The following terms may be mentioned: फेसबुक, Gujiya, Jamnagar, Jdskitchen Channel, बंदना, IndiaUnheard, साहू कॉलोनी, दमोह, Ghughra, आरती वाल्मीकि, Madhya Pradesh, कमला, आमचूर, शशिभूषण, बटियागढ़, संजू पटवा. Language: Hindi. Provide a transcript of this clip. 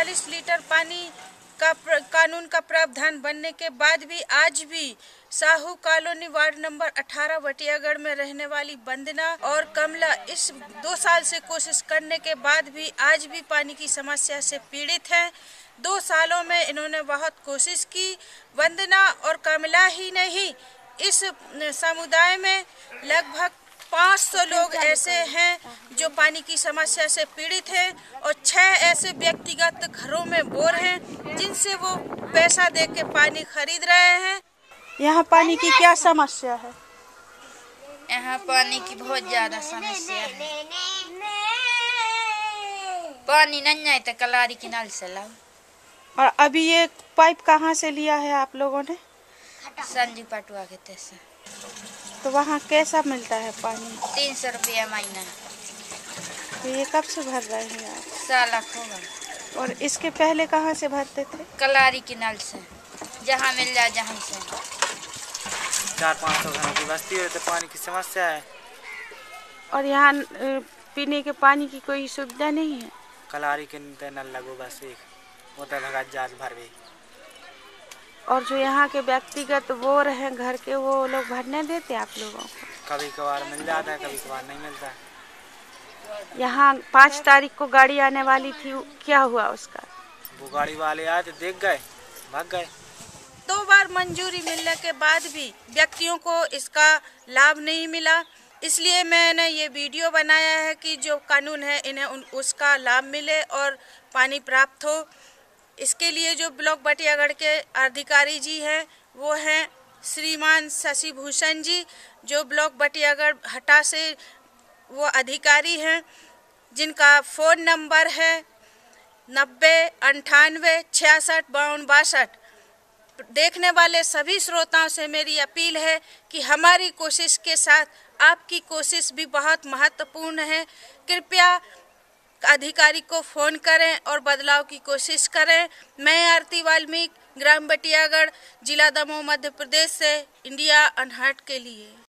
40 लीटर पानी का कानून का प्रावधान बनने के बाद भी आज भी साहू कॉलोनी ward number 18 बटियागढ़ में रहने वाली बंदना और कमला इस 2 साल से कोशिश करने के बाद भी आज भी पानी की समस्या से पीड़ित हैं। 2 सालों में इन्होंने बहुत कोशिश की। बंदना और कमला ही नहीं, इस समुदाय में लगभग 500 लोग ऐसे हैं जो पानी की समस्या से पीड़ित हैं और 6 ऐसे व्यक्तिगत घरों में बोर हैं जिनसे वो पैसा देके पानी खरीद रहे हैं। यहाँ पानी की क्या समस्या है? यहाँ पानी की बहुत ज़्यादा समस्या है। पानी नहीं आए तो कलारी की नल से लाओ। और अभी ये पाइप कहाँ से लिया है आप लोगों ने? संजू पटवा के तैसे। तो वहाँ कैसा मिलता है पानी? 300 रुपया महीना। तो ये कब से भर रहे हैं आप? साल होगा। और इसके पहले कहाँ से भरते थे? कलारी की नल से, जहाँ मिल जाए जहाँ से। 400-500 घरों की बस्ती है तो पानी की समस्या है। और यहाँ पीने के पानी की कोई सुविधा नहीं है? कलारी के नल लगो बस एक, वो तो भगत जात भर गई। और जो यहाँ के व्यक्तिगत वो रहे घर के, वो लोग भरने देते आप लोगों को? कभी कभार मिल जाता है, कभी कभार नहीं मिलता। यहाँ 5 तारीख को गाड़ी आने वाली थी, क्या हुआ उसका? वो गाड़ी वाले आए तो देख गए, भाग गए। 2 बार मंजूरी मिलने के बाद भी व्यक्तियों को इसका लाभ नहीं मिला, इसलिए मैंने ये वीडियो बनाया है कि जो कानून है इन्हें उसका लाभ मिले और पानी प्राप्त हो। इसके लिए जो ब्लॉक बटियागढ़ के अधिकारी जी हैं वो हैं श्रीमान शशिभूषण जी, जो ब्लॉक बटियागढ़ हटा से वो अधिकारी हैं, जिनका फ़ोन नंबर है 9098 6652 62। देखने वाले सभी श्रोताओं से मेरी अपील है कि हमारी कोशिश के साथ आपकी कोशिश भी बहुत महत्वपूर्ण है। कृपया अधिकारी को फ़ोन करें और बदलाव की कोशिश करें। मैं आरती वाल्मीकि, ग्राम बटियागढ़, जिला दमोह, मध्य प्रदेश से इंडिया अनहर्ट के लिए।